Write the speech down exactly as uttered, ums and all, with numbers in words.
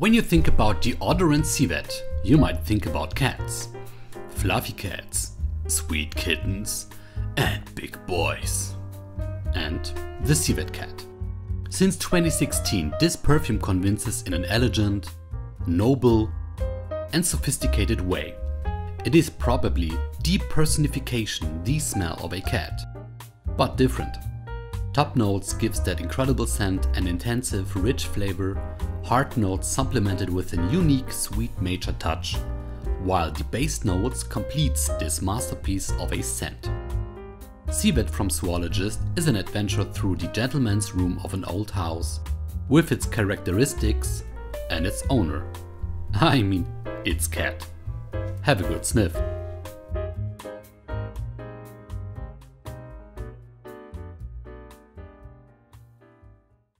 When you think about deodorant civet, you might think about cats. Fluffy cats, sweet kittens and big boys. And the civet cat. Since twenty sixteen, this perfume convinces in an elegant, noble and sophisticated way. It is probably the personification, the smell of a cat, but different. Top notes gives that incredible scent and intensive, rich flavor, hard notes supplemented with a unique, sweet nature touch, while the base notes completes this masterpiece of a scent. Civet from Zoologist is an adventure through the gentleman's room of an old house, with its characteristics and its owner. I mean, its cat. Have a good sniff.